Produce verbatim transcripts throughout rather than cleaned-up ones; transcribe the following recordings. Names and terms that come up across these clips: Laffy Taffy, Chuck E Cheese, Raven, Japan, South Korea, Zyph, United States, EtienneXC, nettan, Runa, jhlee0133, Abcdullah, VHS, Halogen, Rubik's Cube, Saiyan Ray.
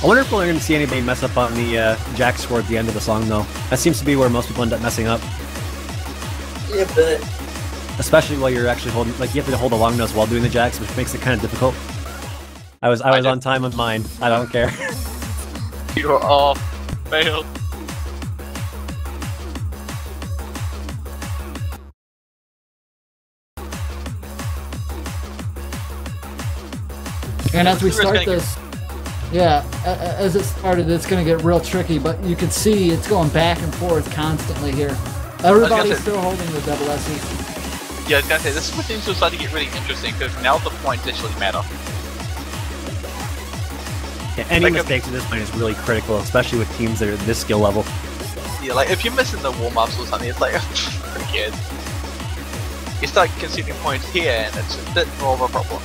I wonder if we're going to see anybody mess up on the uh, Jack score at the end of the song, though. That seems to be where most people end up messing up. Yeah, but... especially while you're actually holding... like, you have to hold a long nose while doing the jacks, which makes it kind of difficult. I was I was I on time on mine. I don't care. You are all failed. And as we start this... yeah, as it started, it's going to get real tricky, but you can see it's going back and forth constantly here. Everybody's still holding the double S E. Yeah, I was going to say, this is where things are starting to get really interesting, because now the points actually matter. Yeah, any like mistakes at this point is really critical, especially with teams that are at this skill level. Yeah, like, if you're missing the warm-ups or something, it's like, who cares? You start conceding points here, and it's a bit more of a problem.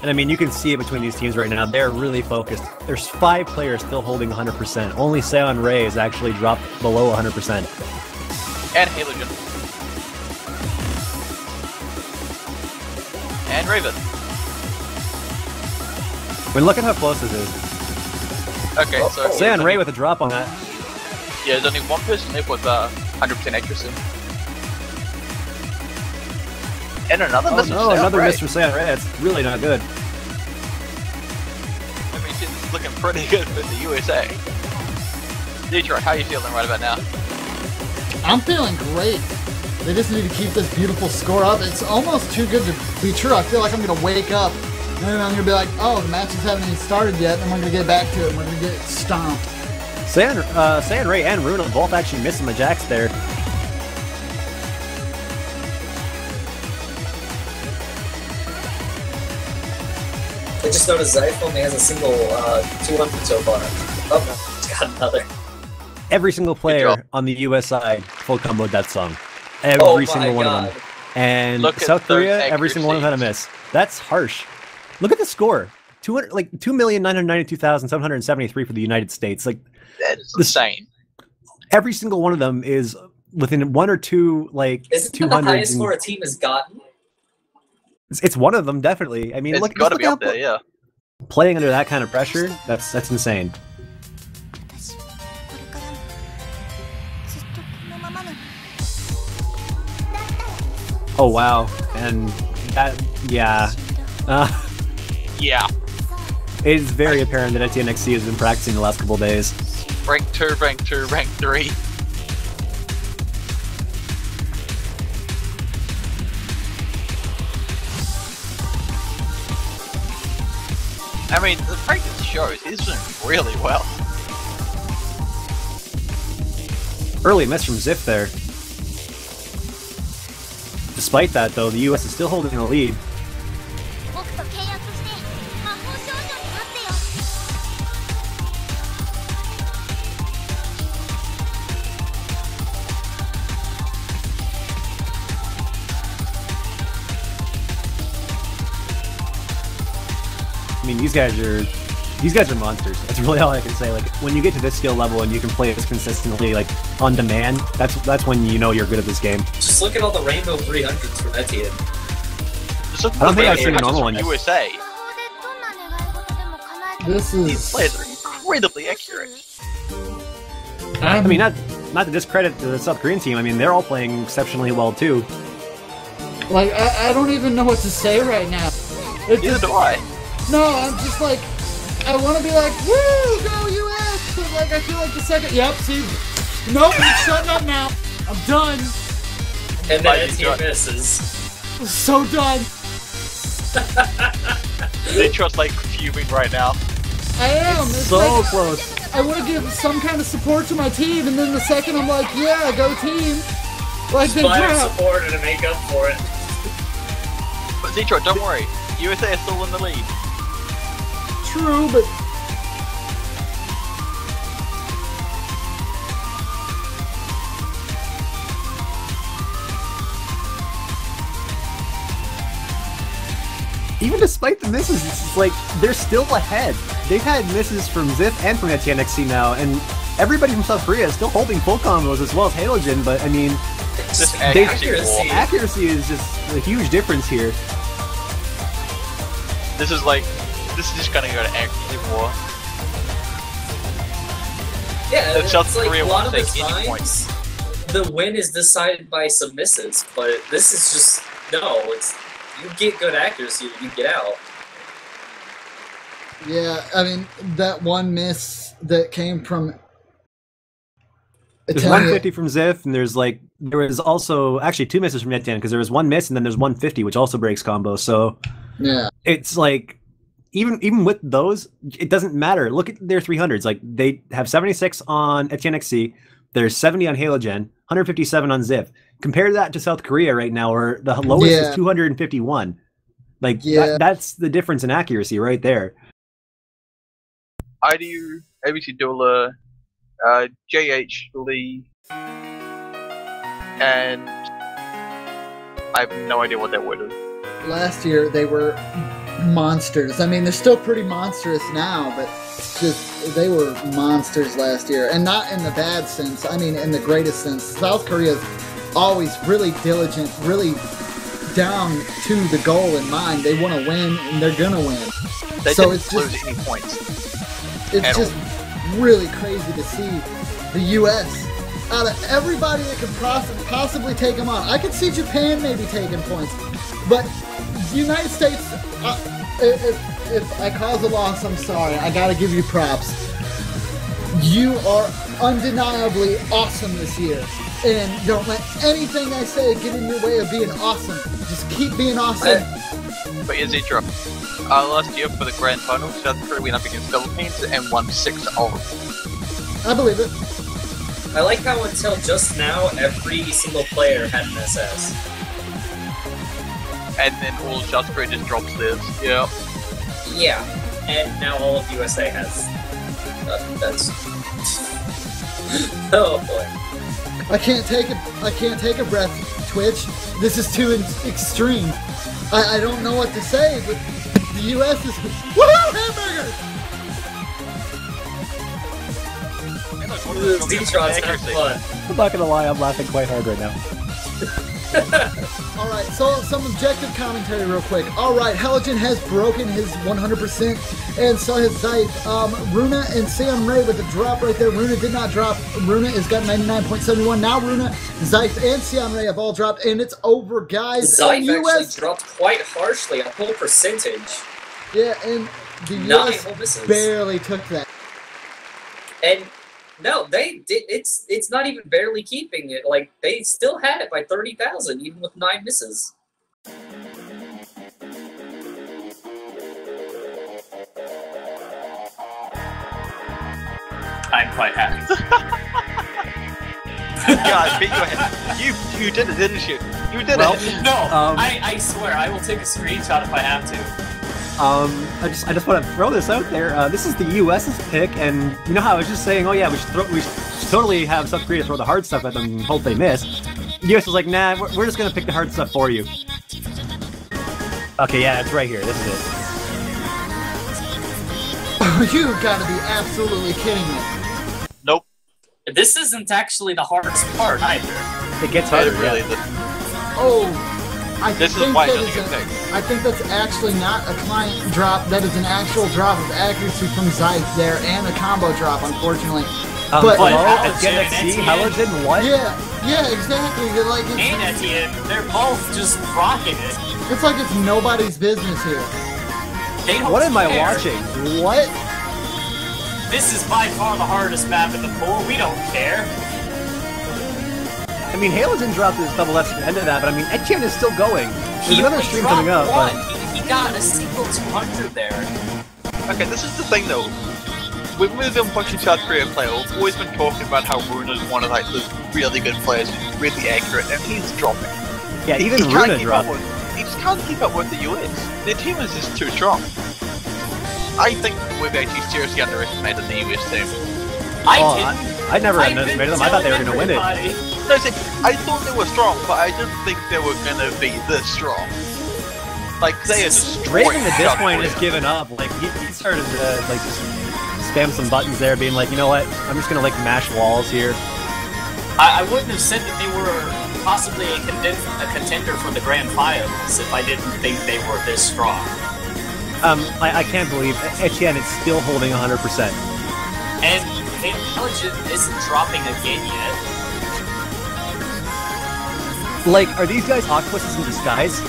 And I mean, you can see it between these teams right now. They're really focused. There's five players still holding one hundred percent. Only Saiyan Ray has actually dropped below one hundred percent. And Halogen. And Raven. I mean, look at how close this is. Okay, oh, so... oh, Saiyan Ray with a drop on that. Yeah, there's only one person left with uh, one hundred percent accuracy. And another oh, miss no, from another miss from Saiyan Ray. That's really not good. I mean, she's looking pretty good for the U S A. Detroit, how are you feeling right about now? I'm feeling great. They just need to keep this beautiful score up. It's almost too good to be true. I feel like I'm going to wake up, and then I'm going to be like, oh, the matches haven't even started yet, and we're going to get back to it, and we're going to get stomped. Saiyan, uh, Saiyan Ray and Runa both actually missing the jacks there. I just noticed Zyph only has a single uh, two hundred so far. Oh, it's got another. Every single player on the U S side full comboed that song. Every oh single one God. of them. And Look South Korea, every single one of them had a miss. That's harsh. Look at the score: two hundred, like two million nine hundred ninety-two thousand seven hundred seventy-three for the United States. Like that's insane. Every single one of them is within one or two, like two hundred. That the highest score a team has gotten? It's one of them, definitely. I mean, it's look, gotta look be up there, yeah. Playing under that kind of pressure, that's that's insane. Oh wow, and that, yeah, uh, yeah. It is very apparent that EtienneXC has been practicing the last couple of days. Rank two, rank two, rank three. I mean, the practice shows he's doing really well. Early miss from Zyph there. Despite that, though, the U S is still holding the lead. I mean, these guys are these guys are monsters. That's really all I can say. Like, when you get to this skill level and you can play this consistently, like on demand, that's that's when you know you're good at this game. Just look at all the rainbow three hundreds from Etienne. I don't think I've seen a normal one. U S A. This is... these players are incredibly accurate. I mean, not not to discredit the South Korean team. I mean, they're all playing exceptionally well too. Like, I, I don't even know what to say right now. It's Neither just... do I. No, I'm just like, I want to be like, woo, go U S! But like, I feel like the second, yep, see, nope, I'm shutting up now. I'm done. And then he misses. I'm so done. They trust like fuming right now. I am. It's, it's so like, close. I want to give some kind of support to my team, and then the second I'm like, yeah, go team. Like, they drop. Support and make up for it. But Detroit, don't worry. U S A is still in the lead. True, but even despite the misses, it's just like they're still ahead. They've had misses from Zyph and from EtienneXC now, and everybody from South Korea is still holding full combos as well as Halogen. But I mean, accuracy. They, accuracy is just a huge difference here. This is like, this is just gonna go to active war. Yeah, so it's South like Korea a lot of the times, the win is decided by submissives, but this is just, no, it's, you get good accuracy when you get out. Yeah, I mean, that one miss that came from There's Italian. one fifty from Zyph, and there's like, there was also actually two misses from nettan, because there was one miss and then there's one fifty, which also breaks combo. So yeah, it's like, even even with those, it doesn't matter. Look at their three hundreds. Like, they have seventy-six on EtienneXC, there's seventy on Halogen, one fifty-seven on Zyph. Compare that to South Korea right now, where the lowest yeah. is two hundred fifty-one. Like, yeah. that, that's the difference in accuracy right there. I D U, A B C Dueler, Uh, J H Lee, and I have no idea what that word is. Last year they were monsters. I mean, they're still pretty monstrous now, but it's just, they were monsters last year, and not in the bad sense. I mean, in the greatest sense. South Korea's always really diligent, really down to the goal in mind. They want to win, and they're gonna win. They so didn't it's lose just, any points. It's just. All. Really crazy to see the U S out of everybody that could poss possibly take them on. I could see Japan maybe taking points, but the United States, uh, if, if I cause a loss, I'm sorry. I gotta give you props. You are undeniably awesome this year, and don't let anything I say get in your way of being awesome. Just keep being awesome. But is it true? Uh, last year for the grand final, South Korea went up against Philippines and won six to nothing. I believe it. I like how until just now, every single player had an S S. And then all South Korea just drops theirs. Yeah. Yeah. And now all of U S A has. Uh, that's. Oh boy. I can't take a. I can't take a breath. Twitch. This is too extreme. I, I don't know what to say, but. The U S is woohoo hamburgers! I'm not gonna lie, I'm laughing quite hard right now. Alright, so some objective commentary real quick. Alright, Halogen has broken his one hundred percent, and so has Zyph. Um, Runa and Saiyan Ray with a drop right there. Runa did not drop. Runa has got ninety-nine point seven one. Now Runa, Zyph, and Saiyan Ray have all dropped, and it's over, guys. Zyph actually U S dropped quite harshly, a whole percentage. Yeah, and the U S barely took that. And... No, they did. It's it's not even barely keeping it. Like, they still had it by thirty thousand, even with nine misses. I'm quite happy. God, beat your head. You you did it, didn't you? You did well, it. No, um, I I swear I will take a screenshot if I have to. Um, I just I just want to throw this out there. Uh, this is the U S's pick, and you know how I was just saying, oh yeah, we should, throw, we should totally have South Korea throw the hard stuff at them and hope they miss. The U S was like, nah, we're, we're just gonna pick the hard stuff for you. Okay, yeah, it's right here. This is it. You gotta be absolutely kidding me. Nope. This isn't actually the hardest part either. It gets harder, really. Oh. I this think is why it doesn't get picked. I think that's actually not a client drop. That is an actual drop of accuracy from Zyph there, and a combo drop, unfortunately. Um, but EtienneXC, Halogen, what? Yeah, yeah, exactly. They're like, it's, and Etienne, they're both just rocking it. It's like it's nobody's business here. They don't what care. Am I watching? What? This is by far the hardest map in the pool. We don't care. I mean, Halogen dropped his double F's at the end of that, but I mean, Etienne is still going. There's he another stream coming up. But... He, he got a single two hundred there. Okay, this is the thing though. When we've been watching South Korea play, we've always been talking about how Runa is one of like those really good players, who's really accurate, and he's dropping. Yeah, he, even he Runa dropped. With, he just can't keep up with the U S. Their team is just too strong. I think we've actually seriously underestimated the U S team. I oh, didn't. I, I never underestimated them. I thought they were going to win it. No, see, I thought they were strong, but I didn't think they were gonna be this strong. Like, they are just Raven at this point has given up. Like, he, he started to like just spam some buttons there, being like, you know what, I'm just gonna like mash walls here. I, I wouldn't have said that they were possibly a, contend a contender for the grand finals if I didn't think they were this strong. Um, I, I can't believe Etienne is still holding one hundred percent. And the Halogen isn't dropping again yet. Like, are these guys octopuses in disguise?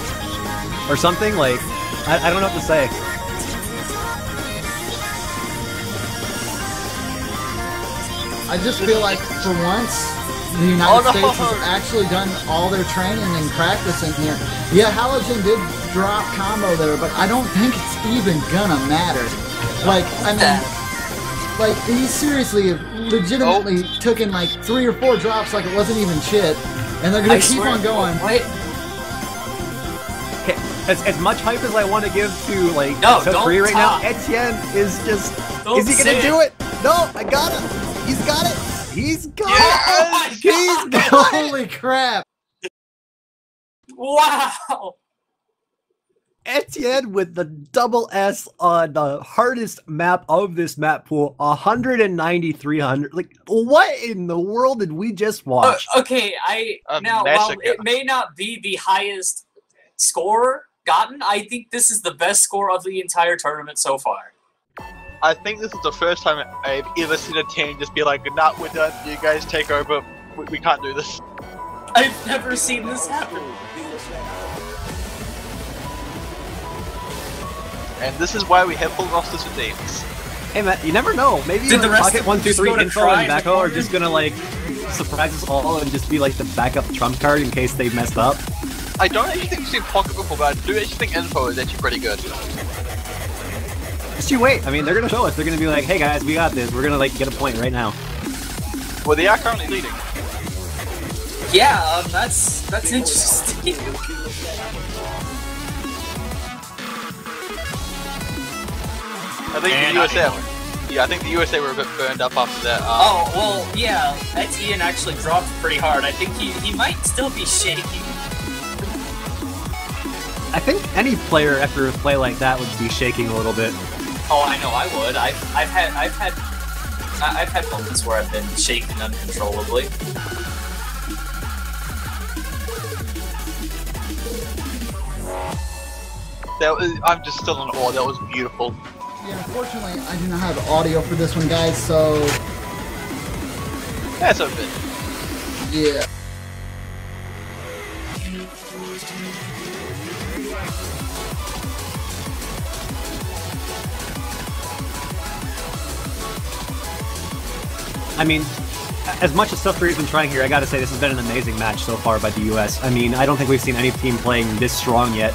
Or something? Like, I, I don't know what to say. I just feel like, for once, the United oh, no. States has actually done all their training and practicing here. Yeah, Halogen did drop combo there, but I don't think it's even gonna matter. Like, I mean, like, he seriously legitimately oh. took in like three or four drops like it wasn't even shit, and they're gonna I keep on going. Wait. Okay, as, as much hype as I want to give to, like, no, to free right top. now, Etienne is just, don't is he gonna it. do it? No, I got him. He's got it! He's got yeah, it! He's got Holy it. crap! Wow! Etienne with the double S on the hardest map of this map pool, one ninety-three hundred. Like, what in the world did we just watch? Uh, okay, I uh, now while it may not be the highest score gotten, I think this is the best score of the entire tournament so far. I think this is the first time I've ever seen a team just be like, nah, we're done, you guys take over, we, we can't do this. I've never seen this happen. And this is why we have full rosters for teams. Hey Matt, you never know, maybe Did the Pocket one two three Intro and Backo are just gonna like, surprise us all and just be like the backup trump card in case they messed up. I don't actually think we've seen Pocket before, but I do actually think Info is actually pretty good. Just you wait. I mean, they're gonna show us. They're gonna be like, "Hey guys, we got this. We're gonna like get a point right now." Well, they are currently leading. Yeah, um, that's that's interesting. I think and the U S A. I yeah, I think the U S A were a bit burned up after that. Um, oh well, yeah. Etienne actually dropped pretty hard. I think he he might still be shaking. I think any player after a play like that would be shaking a little bit. Oh, I know, I would. I've, I've had, I've had, I've had moments where I've been shaking uncontrollably. That was, I'm just still in awe. That was beautiful. Yeah, unfortunately, I do not have audio for this one, guys. So that's a bit. Yeah. I mean, as much as Saiyan Ray's been trying here, I gotta say this has been an amazing match so far by the U S. I mean, I don't think we've seen any team playing this strong yet.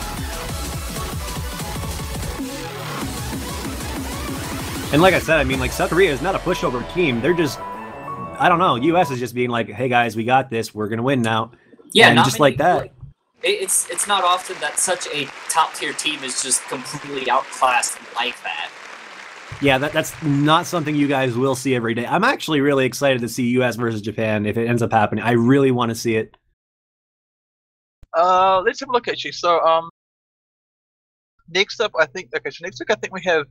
And like I said, I mean, like, South Korea is not a pushover team. They're just, I don't know, U S is just being like, hey guys, we got this, we're gonna win now. Yeah, and just many, like that. Like, it's, it's not often that such a top-tier team is just completely outclassed like that. Yeah, that, that's not something you guys will see every day. I'm actually really excited to see U S versus Japan if it ends up happening. I really want to see it. Uh, let's have a look at you. So, um, next up, I think. Okay, so next week I think we have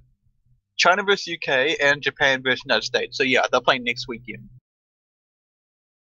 China versus U K and Japan versus United States. So yeah, they're playing next weekend.